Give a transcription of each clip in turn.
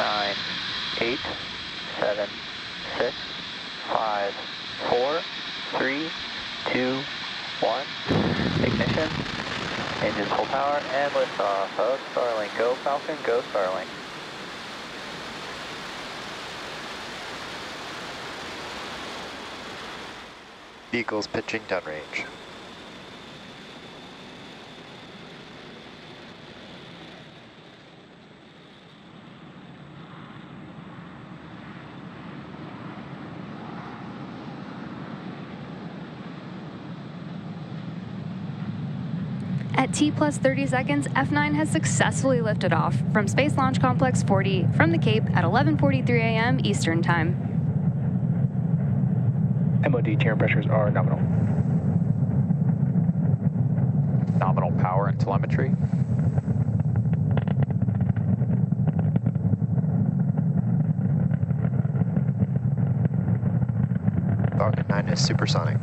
9, 8, 7, 6, 5, 4, 3, 2, 1. Ignition, engines full power, and liftoff of Starlink. Go Falcon, go Starlink. Vehicles pitching downrange. At T plus 30 seconds, F9 has successfully lifted off from Space Launch Complex 40 from the Cape at 11:43 a.m. Eastern Time. MOD chair pressures are nominal. Nominal power and telemetry. Falcon 9 is supersonic.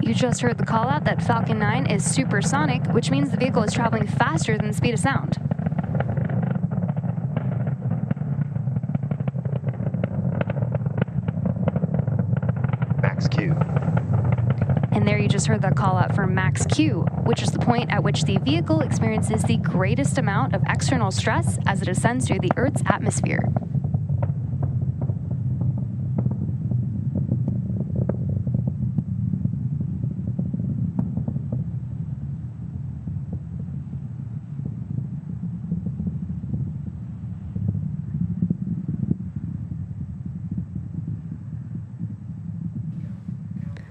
You just heard the call out that Falcon 9 is supersonic, which means the vehicle is traveling faster than the speed of sound. Max Q. And there you just heard that call out for Max Q, which is the point at which the vehicle experiences the greatest amount of external stress as it ascends through the Earth's atmosphere.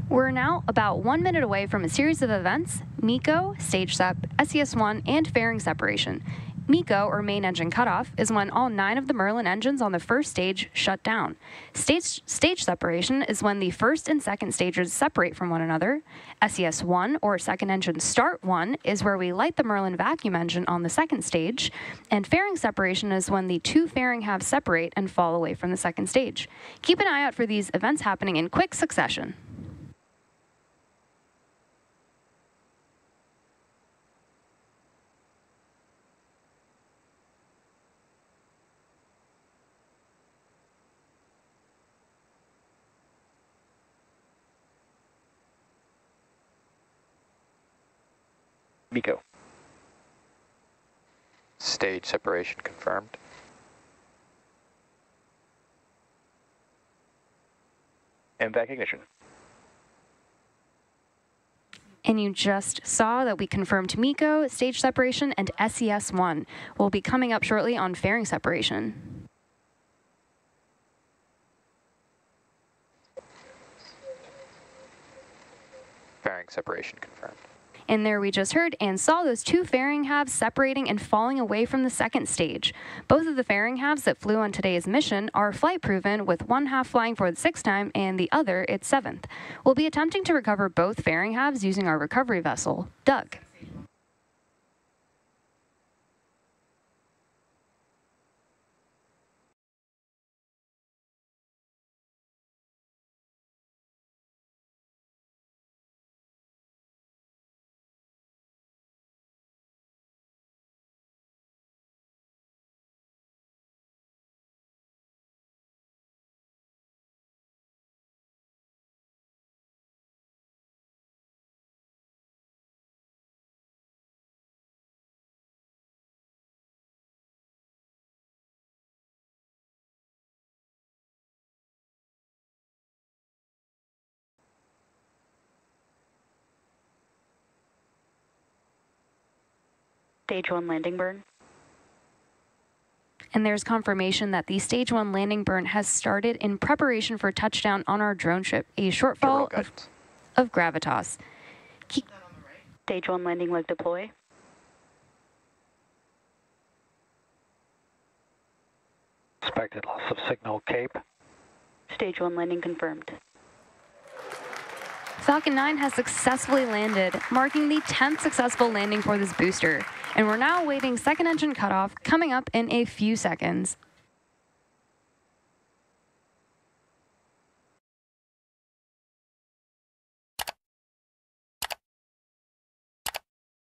We're now about 1 minute away from a series of events: MECO, stage sep, SES-1, and fairing separation. MECO, or main engine cutoff, is when all 9 of the Merlin engines on the first stage shut down. Stage separation is when the first and second stages separate from one another. SES-1, or second engine start 1, is where we light the Merlin vacuum engine on the second stage. And fairing separation is when the two fairing halves separate and fall away from the second stage. Keep an eye out for these events happening in quick succession. MECO. Stage separation confirmed. MVAC ignition. And you just saw that we confirmed MECO, stage separation, and SES-1. We'll be coming up shortly on fairing separation. Fairing separation confirmed. And there we just heard and saw those two fairing halves separating and falling away from the second stage. Both of the fairing halves that flew on today's mission are flight proven, with one half flying for the 6th time and the other its 7th. We'll be attempting to recover both fairing halves using our recovery vessel, Doug. Stage 1 landing burn. And there's confirmation that the Stage 1 landing burn has started in preparation for touchdown on our drone ship, a shortfall of gravitas. Stage 1 landing leg deploy. Expected loss of signal, Cape. Stage 1 landing confirmed. Falcon 9 has successfully landed, marking the 10th successful landing for this booster. And we're now awaiting second engine cutoff, coming up in a few seconds.